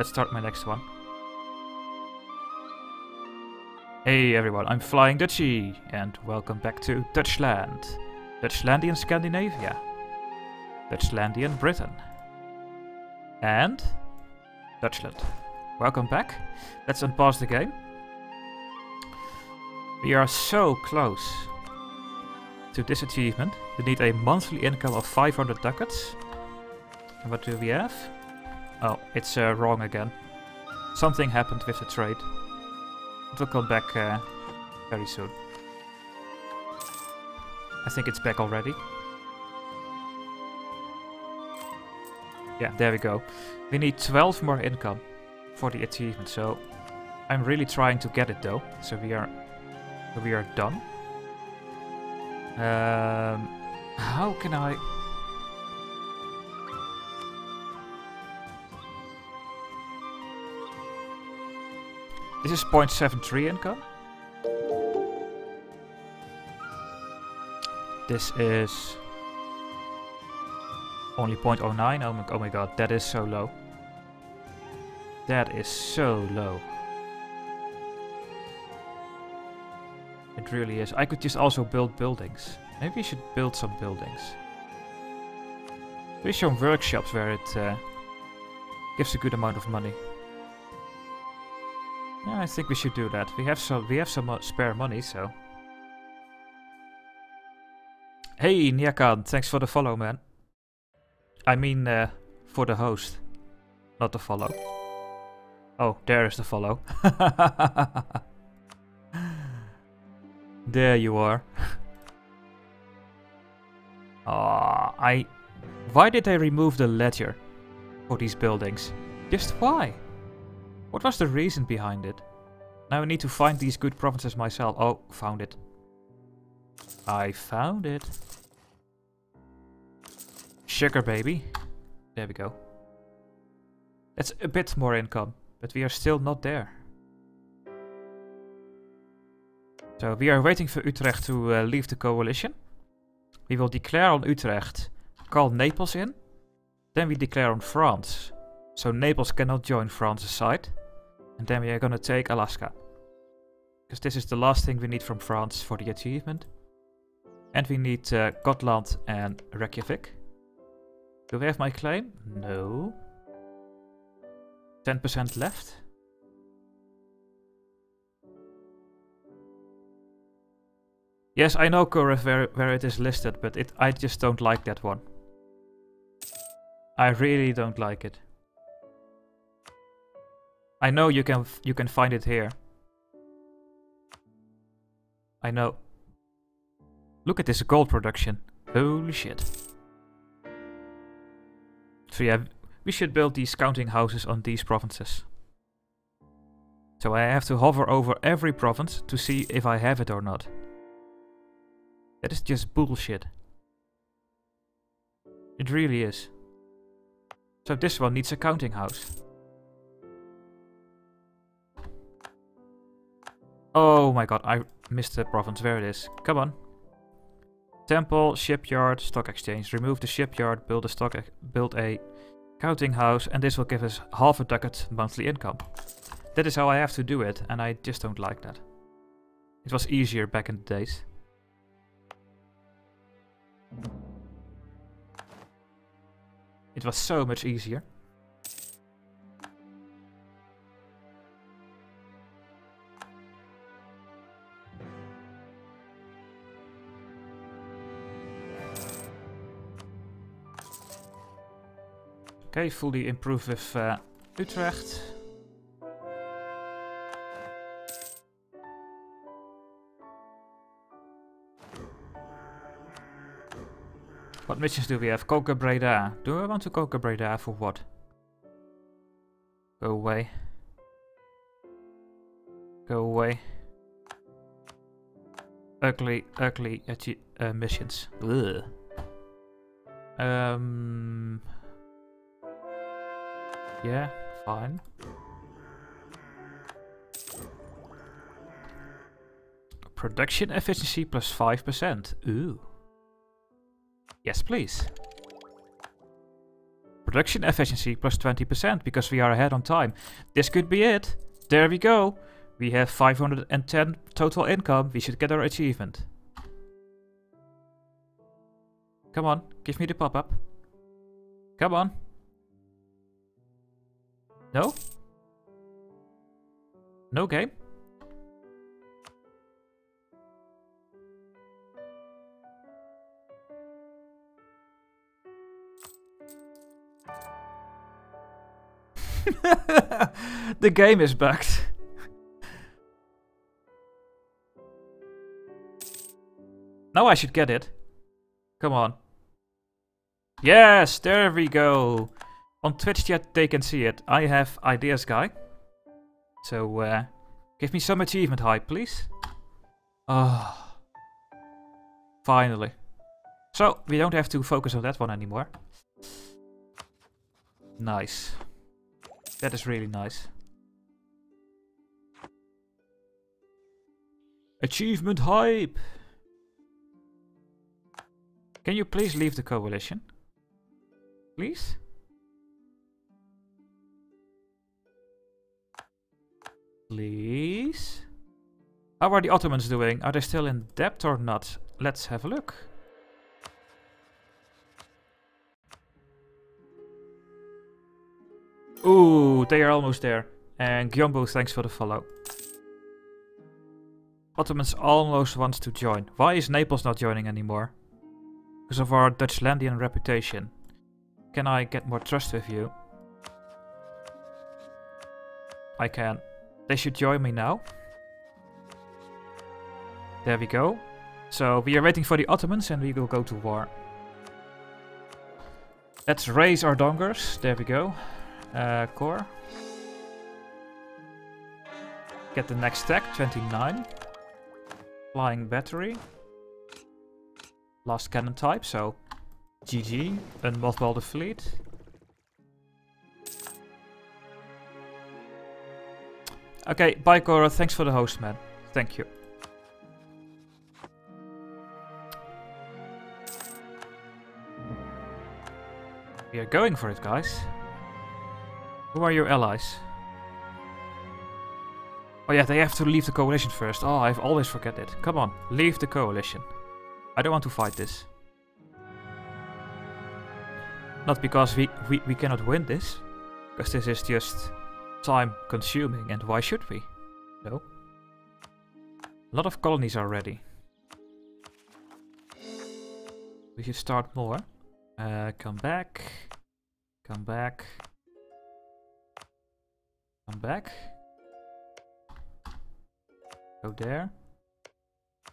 Let's start my next one. Hey everyone, I'm Flying Dutchy, and welcome back to Dutchland. Dutchlandian Scandinavia. Dutchlandian Britain. And Dutchland. Welcome back. Let's unpause the game. We are so close to this achievement. We need a monthly income of 500 ducats. And what do we have? Oh, it's wrong again. Something happened with the trade. It will come back very soon. I think it's back already. Yeah, there we go. We need 12 more income for the achievement, so I'm really trying to get it though. So we are done. How can I... This is 0.73 income. This is only 0.09. Oh my god, that is so low. That is so low. It really is. I could just also build buildings. Maybe we should build some buildings. There's some workshops where it gives a good amount of money. Yeah, I think we should do that. We have some spare money, so. Hey Nyakan, thanks for the follow, man. I mean, for the host, not the follow. Oh, there is the follow. There you are. Ah, Why did I remove the ledger for these buildings? Just why? What was the reason behind it? Now I need to find these good provinces myself. Oh, found it. I found it. Sugar baby. There we go. That's a bit more income, but we are still not there. So we are waiting for Utrecht to leave the coalition. We will declare on Utrecht, call Naples in. Then we declare on France. So Naples cannot join France's side. And then we are gonna take Alaska. Because this is the last thing we need from France for the achievement. And we need Gotland and Reykjavik. Do we have my claim? No. 10% left. Yes, I know Korev where it is listed, but I just don't like that one. I really don't like it. I know you can find it here. I know. Look at this gold production. Holy shit. So yeah, we should build these counting houses on these provinces. So I have to hover over every province to see if I have it or not. That is just bullshit. It really is. So this one needs a counting house. Oh my god, I missed the province. Where it is. Come on. Temple, shipyard, stock exchange. Remove the shipyard, build a counting house, and this will give us half a ducat monthly income. That is how I have to do it, and I just don't like that. It was easier back in the days. It was so much easier. Okay, fully improve with Utrecht. What missions do we have? Coca Breda. Do I want to Coca Breda for what? Go away. Go away. Ugly, ugly missions. Ugh. Yeah, fine. Production efficiency plus 5%. Ooh. Yes, please. Production efficiency plus 20% because we are ahead on time. This could be it. There we go. We have 510 total income. We should get our achievement. Come on, give me the pop-up. Come on. No? No game? The game is bugged. Now I should get it. Come on. Yes, there we go. On Twitch chat they can see it. I have ideas, guy. So give me some achievement hype, please. Oh, finally. So we don't have to focus on that one anymore. Nice. That is really nice. Achievement hype! Can you please leave the coalition? Please? Please? How are the Ottomans doing? Are they still in debt or not? Let's have a look. Ooh, they are almost there. And Gyombo, thanks for the follow. Ottomans almost wants to join. Why is Naples not joining anymore? Because of our Dutchlandian reputation. Can I get more trust with you? I can. They should join me now. There we go. So we are waiting for the Ottomans and we will go to war. Let's raise our dongers. There we go. Core. Get the next stack, 29. Flying battery. Last cannon type, so GG. Unmothball the fleet. Okay, bye Cora, thanks for the host, man. Thank you. We are going for it, guys. Who are your allies? Oh yeah, they have to leave the coalition first. Oh, I've always forget it. Come on, leave the coalition. I don't want to fight this. Not because we cannot win this. Because this is just time consuming and why should we? No. A lot of colonies are ready. We should start more. Come back. Come back. Back. Go there.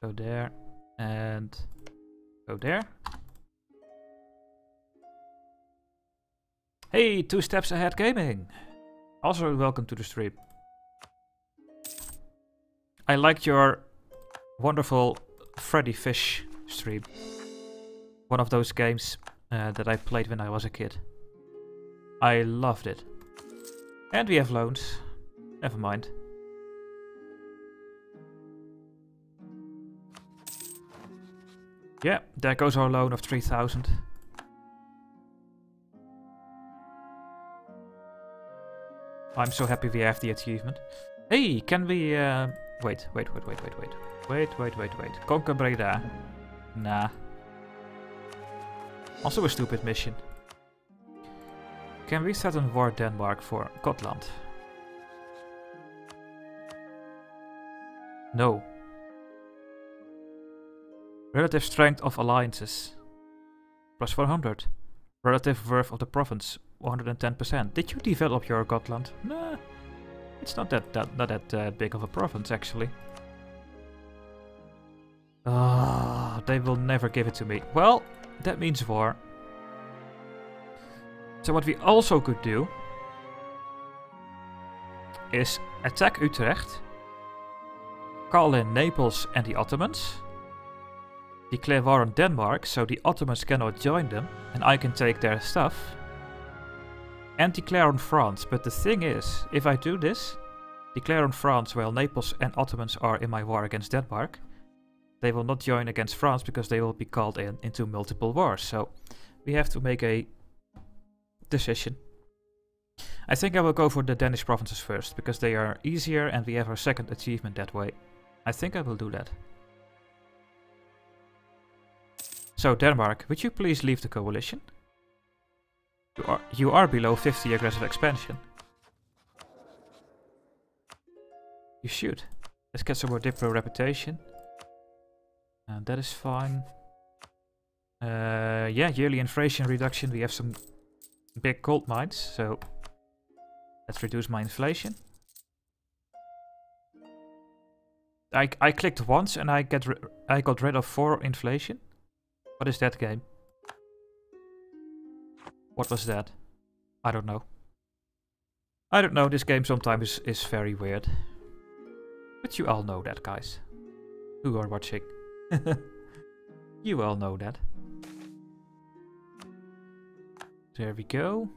Go there. And go there. Hey, Two Steps Ahead Gaming. Also welcome to the stream. I liked your wonderful Freddy Fish stream. One of those games that I played when I was a kid. I loved it. And we have loans. Never mind. Yeah, there goes our loan of 3,000. I'm so happy we have the achievement. Hey, can we... Wait. Coca Breda. Nah. Also a stupid mission. Can we set on war Denmark for Gotland? No. Relative strength of alliances. Plus 100. Relative worth of the province. 110%. Did you develop your Gotland? Nah. It's not that big of a province actually. Ah, they will never give it to me. Well, that means war. So what we also could do is attack Utrecht, call in Naples and the Ottomans, declare war on Denmark so the Ottomans cannot join them and I can take their stuff, and declare on France. But the thing is, if I do this, declare on France while Naples and Ottomans are in my war against Denmark, they will not join against France because they will be called in into multiple wars. So we have to make a decision. I think I will go for the Danish provinces first, because they are easier and we have our second achievement that way. I think I will do that. So Denmark, would you please leave the coalition? You are below 50 aggressive expansion. You should. Let's get some more Diplo reputation. And that is fine. Yeah, yearly inflation reduction. We have some big gold mines, so let's reduce my inflation. I clicked once and I got rid of 4 inflation. What is that game? What was that? I don't know. I don't know, this game sometimes is very weird. But you all know that, guys. Who are watching. You all know that. There we go.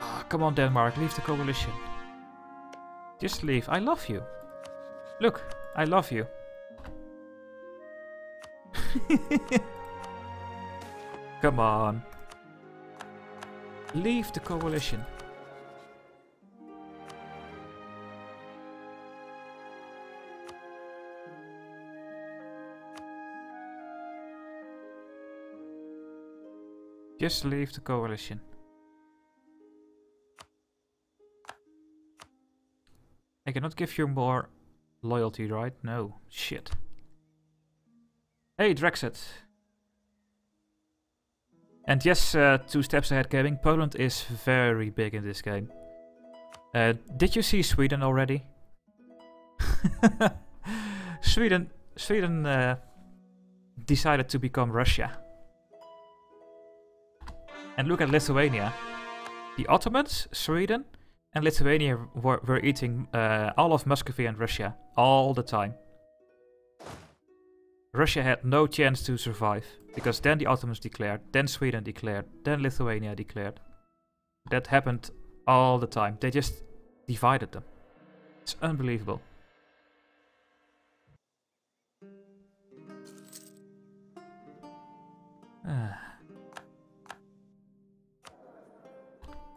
Oh, come on, Denmark, leave the coalition. Just leave. I love you. Look, I love you. Come on. Leave the coalition. Just leave the coalition. I cannot give you more loyalty, right? No. Shit. Hey, Drexit. And yes, Two Steps Ahead Gaming. Poland is very big in this game. Did you see Sweden already? Sweden decided to become Russia. And look at Lithuania. The Ottomans, Sweden, and Lithuania were eating all of Muscovy and Russia all the time. Russia had no chance to survive, because then the Ottomans declared, then Sweden declared, then Lithuania declared. That happened all the time. They just divided them. It's unbelievable.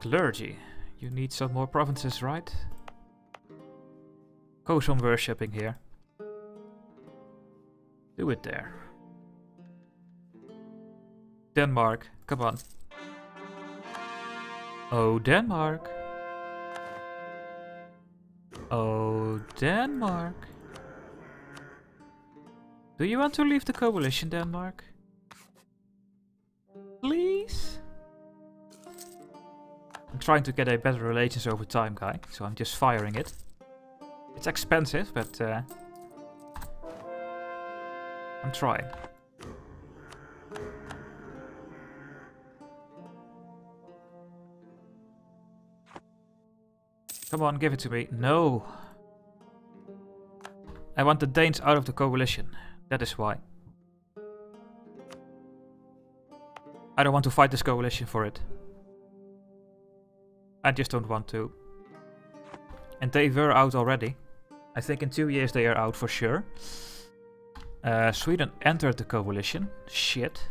Clergy. You need some more provinces, right? Go some worshipping here. Do it there. Denmark, come on. Oh, Denmark. Oh, Denmark. Do you want to leave the coalition, Denmark? Please? I'm trying to get a better relations over time, guy, so I'm just firing it. It's expensive, but I'm trying. Come on, give it to me. No! I want the Danes out of the coalition. That is why. I don't want to fight this coalition for it. I just don't want to. And they were out already. I think in 2 years they are out for sure. Sweden entered the coalition. Shit.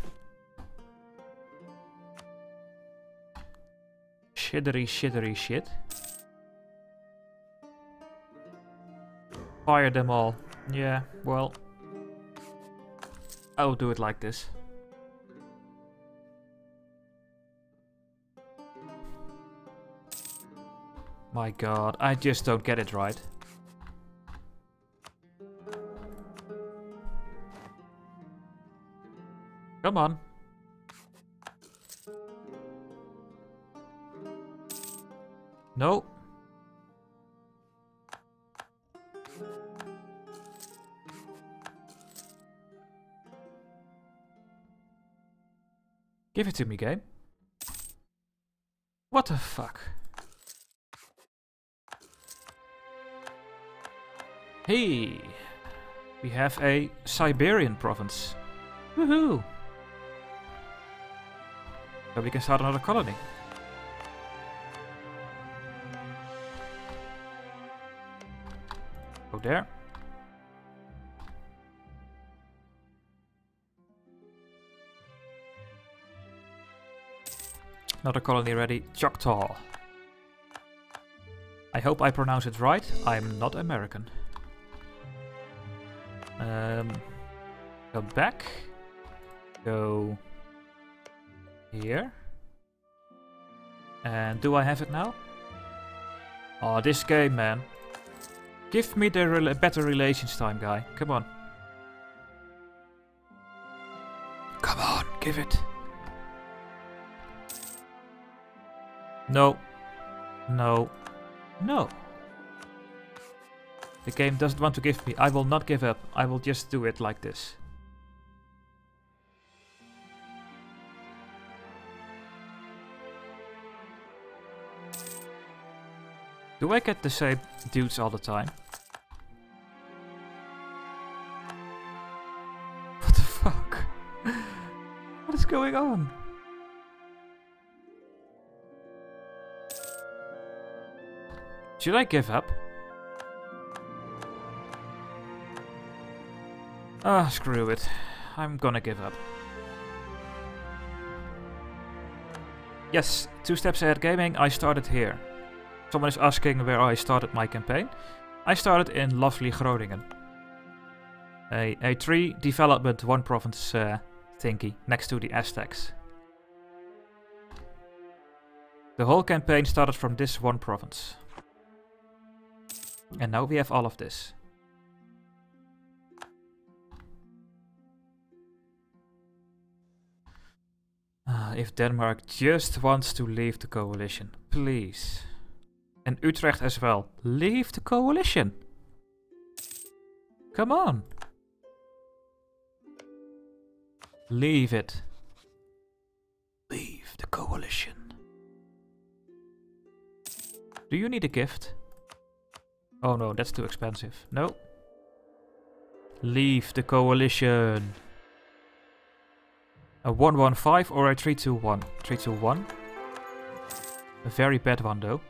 Shittery, shittery, shit. Fire them all. Yeah, well. I'll do it like this. My god, I just don't get it right. Come on. No. Give it to me, game. What the fuck? Hey! We have a Siberian province. Woohoo! So we can start another colony. Go there. Another colony ready. Choctaw. I hope I pronounce it right. I'm not American. Go back. Go here. And do I have it now? Oh, this game, man. Give me the better relations time, guy. Come on. Come on, give it. No. No. No. The game doesn't want to give me. I will not give up. I will just do it like this. Do I get the same dudes all the time? What the fuck? What is going on? Should I give up? Ah, screw it. I'm gonna give up. Yes, Two Steps Ahead Gaming, I started here. Someone is asking where I started my campaign. I started in lovely Groningen. A tree development one province thingy next to the Aztecs. The whole campaign started from this one province. And now we have all of this. If Denmark just wants to leave the coalition, please. And Utrecht as well. Leave the coalition. Come on. Leave it. Leave the coalition. Do you need a gift? Oh no, that's too expensive. No. Leave the coalition. A 1-1-5 or a 3-2-1? 3-2-1. A very bad one though.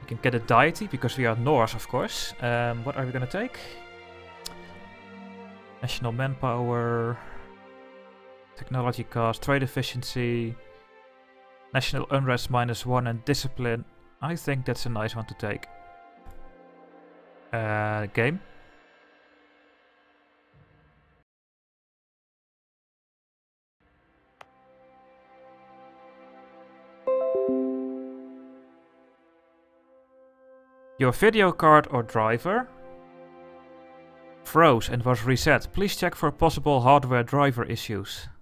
We can get a deity, because we are Norse, of course. What are we going to take? National manpower, technology cost, trade efficiency, national unrest -1 and discipline. I think that's a nice one to take. Game. Your video card or driver froze and was reset. Please check for possible hardware driver issues.